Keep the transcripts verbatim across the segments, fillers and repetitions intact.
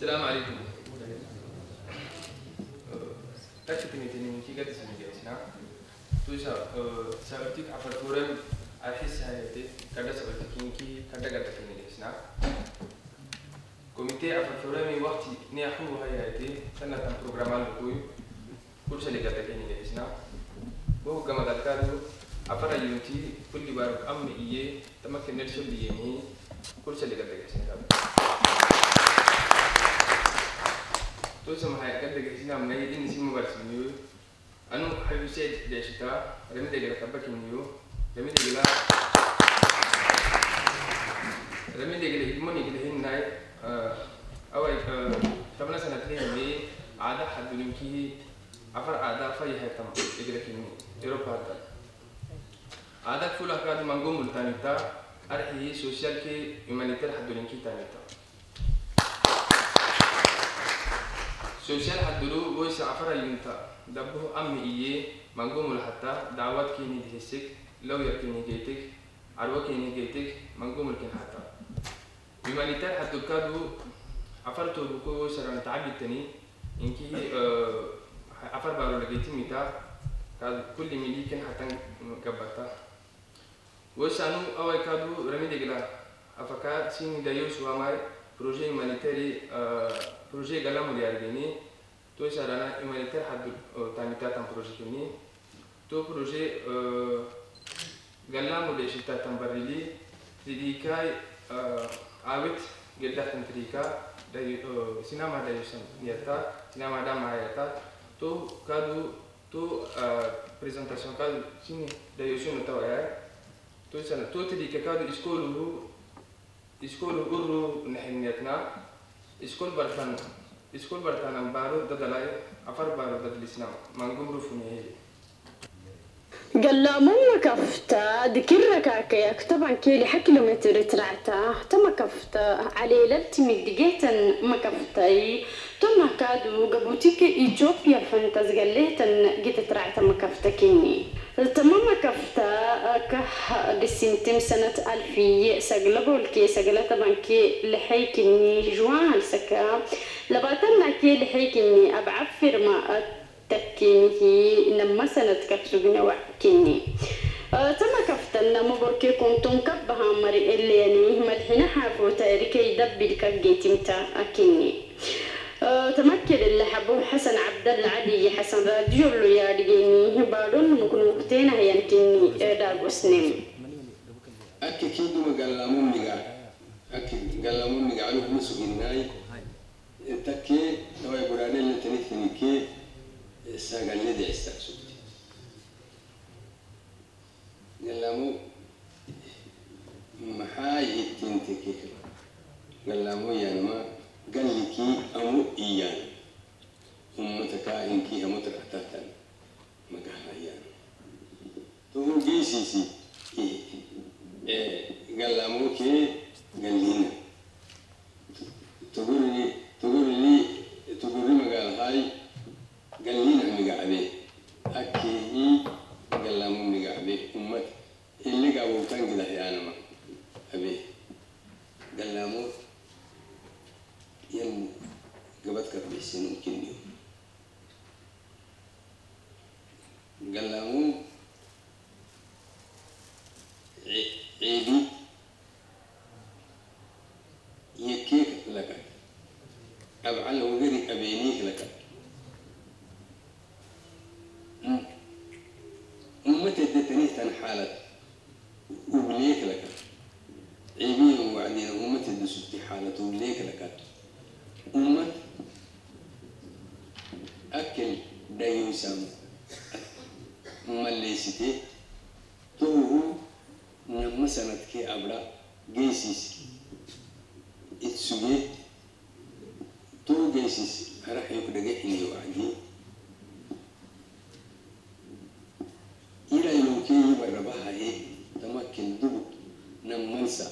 السلام عليكم. أكتبني في قدس المجلسنا. تويسا سأرتيك عفرفورا على حس هايتي كذا سأرتيكين كي كذا قدس المجلسنا. كوميتي عفرفورا من وقت نياحو هايتي سنة تام برنامج كوي كل شيء قدس المجلسنا. بو كما ذكروا عفرا يوتي كل بار أم إيه تمكن نرسل بيهني كل شيء قدس المجلسنا. توسم هاي كده جالسين عم نيجي إن سيم مبارسينيو، أنا حبي سيد داشتا، رميت الجلا تبقى كمينيو، رميت الجلا، رميت الجلا إدماني كده هين ناي، أول تمنا سنة تريه مي عادة حد يمكن عفر عادة فاي هاي تمام الجلا كميني، أوروبا هذا، عادة كل أفراد منقوم بالتانيتا، أرحيه سوشيال كي يمانيتير حد يمكن تانيتا. سوشيال حدلو بويس عفرا ينتا دبوه أمي إيه منقوم الحتى دعوات كيني دهسك لو يكيني جيتك عروة كيني جيتك منقوم الكين حتى بمانيتار حدو كادو عفرتو بكو بويس رانا تعبي التاني إنكي عفر بارو لجيتي ميتا كل ميلي كين حتى كبتا بويس أنو أوي كادو رمي دجلا أفكار سيني دايوس وامار بروجي مانيتاري بروجي Gallamo ديالجيني تو شارنا إمالتير حد تانيتا تام بروجي كني تو بروجي Gallamo ديشيتا تام بريلي تريكاي عبيت جدا تنتريكا داي سينما دايوسن ياتا سينما دام هايتا تو كادو تو بريزنتاسيون كادو سيني دايوسن توعي تو شارنا تو تريكا كادو إسكولو إسكولو قرو نحنيتنا إسكول برتان إسكول برتان بارو ددلاي أفر بارو ددلسنا مانغوم رفوني Gallamo كفتا ذكرك كياك طبعا كيلي حكيلومتر ترعتا تما كفتا علي لتمي دقيتا ما كفتاي تما كادو قبوتيك إيجوبيا فانتاز قليتا جيت ترعتا ما كفتا كيني تمام كفتا كح دسنتم سنة ألفي سجلبو الكي سجلة طبعا كي لحيكني جوان سكا لبعتنا كي لحيكني أبعفر ما تكيني نما سنة كبسوجنا وكيني تم كفتنا مبركي كنتم كبها مري اللي يعني ملحنا حافو تاريكي دبل كجيت متى أكيني تمكن اللي حبوه حسن عبد العلي حسن راديولو يا ديني بارون ممكن وقتنا هينتني دارو سنين أكيد ما Gallamo نجا أكيد Gallamo نجا على مسويناي تكى لو يبراني اللي تنيتني كي الساقلني دي استقصدي Gallamo محاي تنتكي Gallamo يعني ما قال لكي أمو إيان أمتك إنكي أمو ترحتاتا ما قال إيان تقول جيسي سي Gallamo كي قال لنا تقول لي تقول لي تقول لي ما قال هاي قال لنا مقعبه أكيه Gallamo مقعبه أمت اللي قابو تنقده يعني ما أبيه Gallamo يم قبتك بحسن ممكن Gallamo عيدي يكيك لك أبعله غيري أبينيك لك أمتي تتنيه تنحالت وبليك لك عيبين وعدين أمتي تسدي حالت وبليك لك أمت أكل دايوسام مليستي توهو نما سنتك أبرا جيسيس إتسوجي تو جيسيس راح يقدر يحني وعدي إلى يلوكي بربها إيه تمكن دبو نمنسى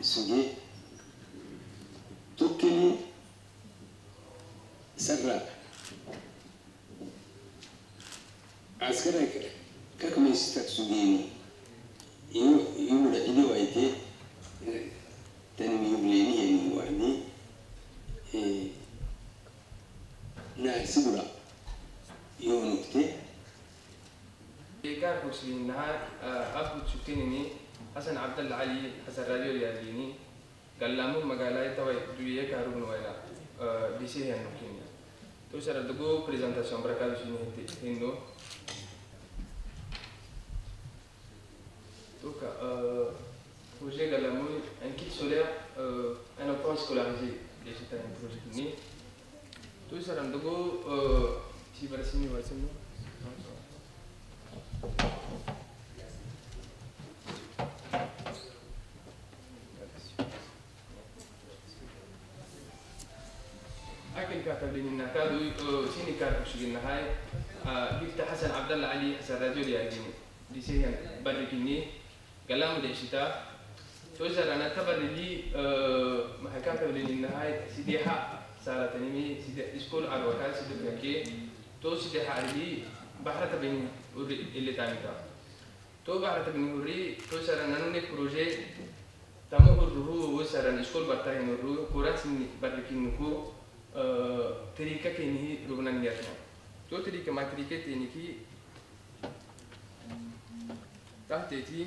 سجى تكلي سرّا عسكرك كم يستك سجيني يو يو رأيي وايتي تنمي يبليني ينوعني إيه ناسورة يونكتي كان كوشي النهار أخذت شوتيني حسن عبد الله علي حسن راديو ياليني قلامو مقالة توي دوية كارون ويلا بيشي هنوكيني تو شرط دكو بريزنتاسيون بركة بيشي هندو Donc, euh, projet Gallamo, un kit solaire, euh, un enfant scolarisé. C'est un projet qui est né. Tout ça, c'est un peu. Si vous voulez, c'est bon. أكيد كاتب لي إنك هذا سيني كاتب شو قلنا هاي. بيفتح حسن عبد الله علي حسن رجل يعجبني. دي سين بدركني. قلام الشتاء توجه أنا تبر لي محكمة قبل النهاية سديحة صارت تنمي سد إسكول عروقة سد بيكي تو سديحة لي بحر تبين اللي تاميكا تو بحر تبين هوري توجه أنا نوني بروجي تامو هورو وصار إسكول بتاعي نورو كورس من بدركين نكو طريقة كنيه ربنا يرحمه تو طريقة ما طريقة تنيكي تحتي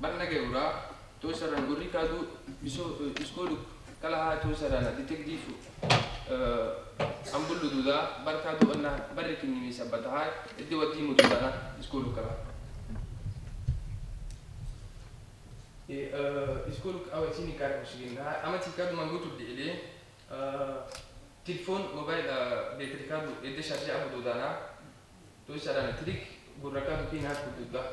بنا كورا توصلنا نقولي كادو بيسو إسكولو كلها توصلنا ديتكتيفو أم بقول دودا بركادو أننا بركني مسابتها إدي ودي مدودنا إسكولو كلا إسكولو أوتيني كارم شغلنا أما تكادو ما نقول تبدي إليه تلفون موبايل بيتكادو إدي شاشة أم دودنا توصلنا تريك بركادو كينها كدودا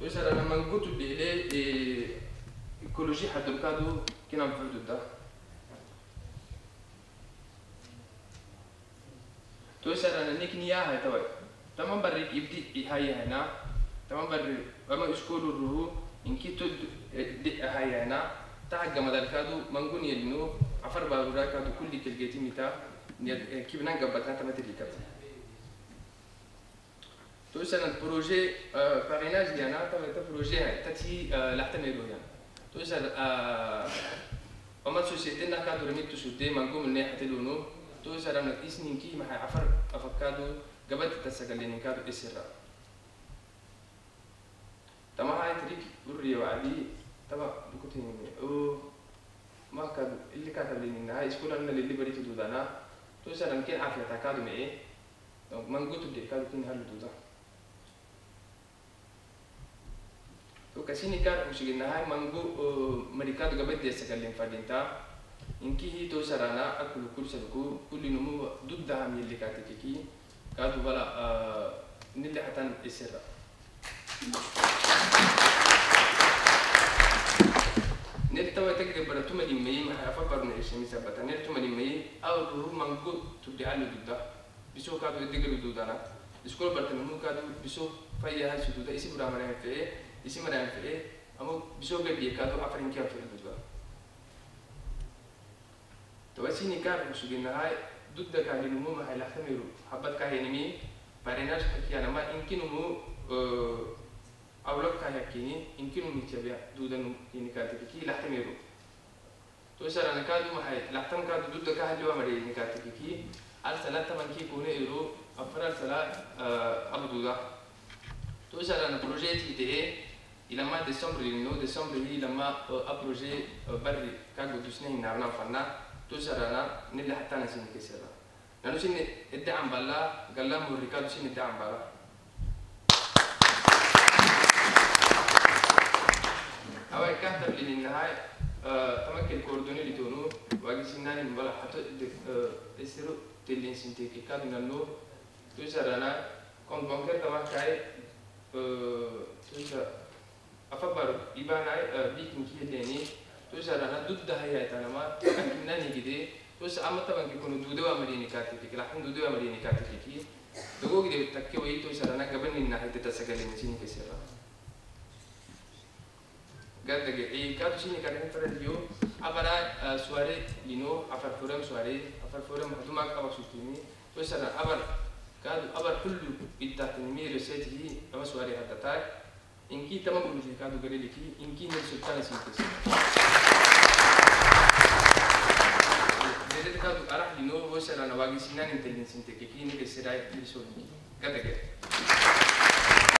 توش أنا لما نقول تبدي إليه إيكولوجي حد مكادو كنا نفيدو ده توش أنا نكنيا هاي توي تمام بريك يبدي هاي هنا تمام بريك أما إشكولو الروه إنك تود هاي هنا تاعك جمد الكادو منقول يلينو عفر بارورا كادو كل كلجتي متى كيبنا جبتنا تمت الكادو توش أنا البروجي باريناج ديالنا تبع البروجي تاتي لاحتملوا يعني توش أنا أما سوسيتنا كادو رميتو سوتي منكم اللي حتلونو توش أنا من إسنين كي ما حيعفر أفكادو قبل تتسجلين كادو إسرة تما هاي تريك وري وعدي تبع بكتيني أو ما كادو اللي كاتب لنا هاي سكول أنا اللي بريتو دودنا توش أنا ممكن عافية تكادو معي منقول تبدي كادو كين هالو دودا وكاسيني كار وشجع النهاية مانجو مريكا تقبل تيسكالين فادينتا إنكي هي توصلنا أكل كل سلكو كل نمو ضد دعم يلي كاتكيكي كاتو بلا نلي حتى السر نلتوى تقريبا برتو مدي مي ما حيفا برنا إيش مسابة نلتو مدي مي أو هو مانجو تبدي على ضده بيسو كاتو يدقل ضدنا إسكول برتو مو كاتو بيسو فيها سدودا إيش برا مريم فيه إيش مريم فيه اما بشغل بيكادو عفرين كيف تهدوا توسيني كار مش بينها ضد كان النمو ما هيلاحظوا حبت كاينمي باريناش حكي انا ما يمكن نمو او لو كان يكيني يمكن نتبع ضد يعني كاتبكي لاحظوا توسر انا كادو ما هي لاحظوا كادو ضد كهلوا مري كاتبكي على ثلاثه من كي كونه يرو افرا ثلاثه ابدودا توسر انا بروجيتي دي لما ديسمبر لينو ديسمبر لي لما ابروجي بري كاغو تسنين نعمل فنا توجرنا نلي حتى نسين كسرنا لانه شن الدعم بالله قلامو ريكادو شن الدعم بالله هو كاتب لي النهايه تمكن كوردوني لتونو واجسنا نبل حتى يصيروا تلين سنتيكي كادو نلو توجرنا كون بونكر تمام كاي توجر أفكر إبان عاي بيكون كي تاني توش أنا ضد هاي أنا ما كنا نيجي توش أما طبعا كيكونوا دودوا أمريني كاتيكي كلاحين دودوا أمريني كاتيكي دعوة كده تكوي توش أنا قبل النهاية تتسجل نسيني كسرة قد دقيق إيه كاتوشيني كاتين فرديو أبدا سواري لينو أفر فورم سواري أفر فورم هتوماك أبغى شوفيني توش أنا أبدا كاتو أبدا كل بيتاتني رسالتي أبغى سواري هذا تاك إنكي تمام بروجي كادو قريلي كي إنكي نرسلتنا سنتس. لذلك كادو أرح لنور وشرنا واجي سنان إنتلين سنتك كي نكسر عيد بيشوني كذا كذا.